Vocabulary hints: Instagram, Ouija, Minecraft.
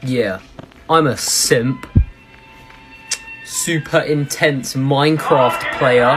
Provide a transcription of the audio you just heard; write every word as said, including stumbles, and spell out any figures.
Yeah, I'm a simp, super intense Minecraft player.